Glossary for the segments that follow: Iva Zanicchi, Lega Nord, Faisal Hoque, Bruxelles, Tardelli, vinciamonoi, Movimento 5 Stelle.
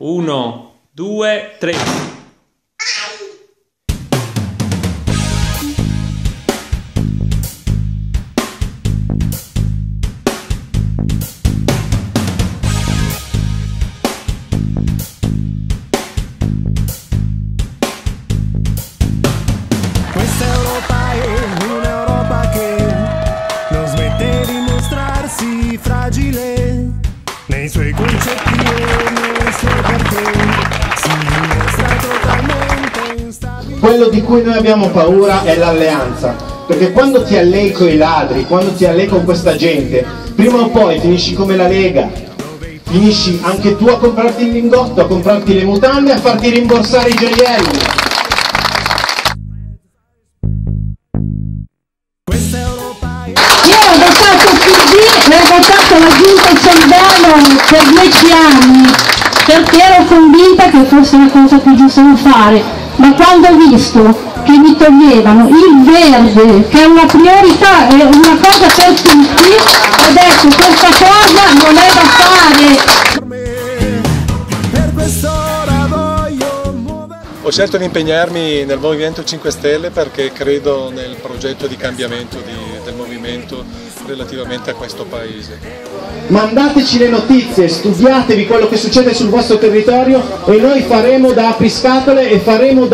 Uno, due, tre. Questa Europa è un'Europa che non smette di mostrarsi fragile nei suoi concetti e nei suoi perché si mostra totalmente instabile. Quello di cui noi abbiamo paura è l'alleanza, perché quando ti allei con i ladri, quando ti allei con questa gente, prima o poi finisci come la Lega, finisci anche tu a comprarti il lingotto, a comprarti le mutande, a farti rimborsare i gioielli. Ho votato la giunta Cervello per 10 anni perché ero convinta che fosse la cosa più giusta da fare, ma quando ho visto che mi toglievano il verde, che è una priorità, è una cosa per tutti, ho detto questa cosa non è da fare. Ho scelto di impegnarmi nel Movimento 5 Stelle perché credo nel progetto di cambiamento del Movimento relativamente a questo paese. Mandateci le notizie, studiatevi quello che succede sul vostro territorio e noi faremo da apriscatole e faremo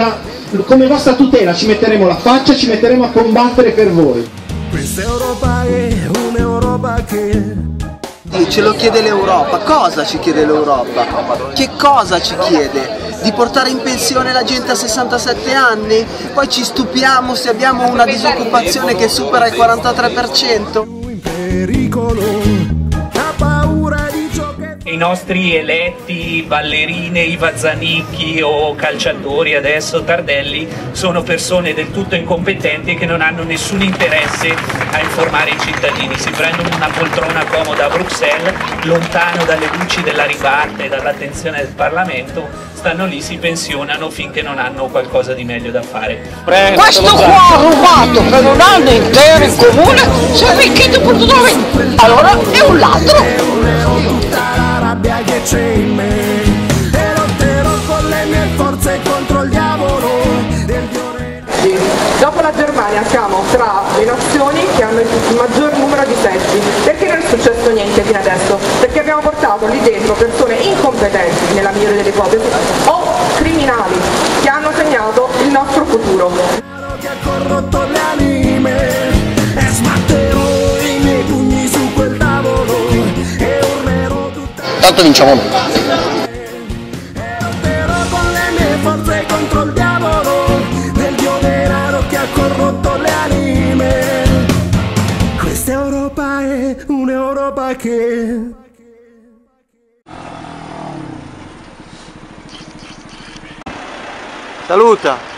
come vostra tutela, ci metteremo la faccia, ci metteremo a combattere per voi. Questa Europa è un'Europa che... Ce lo chiede l'Europa. Cosa ci chiede l'Europa? Che cosa ci chiede? Di portare in pensione la gente a 67 anni? Poi ci stupiamo se abbiamo una disoccupazione che supera il 43%. I nostri eletti, ballerine Iva Zanicchi o calciatori adesso Tardelli, sono persone del tutto incompetenti che non hanno nessun interesse a informare i cittadini, si prendono una poltrona comoda a Bruxelles, lontano dalle luci della ribalta e dall'attenzione del Parlamento, stanno lì, si pensionano finché non hanno qualcosa di meglio da fare. Questo qua ha rubato per un anno intero in comune, si è arricchito puntualmente, allora è un ladro. Dopo la Germania siamo tra le nazioni che hanno il maggior numero di seggi. Perché non è successo niente fino adesso? Perché abbiamo portato lì dentro persone incompetenti, nella migliore delle ipotesi, o criminali, che hanno segnato il nostro futuro. Tanto vinciamo noi. Un'Europa che... Saluta!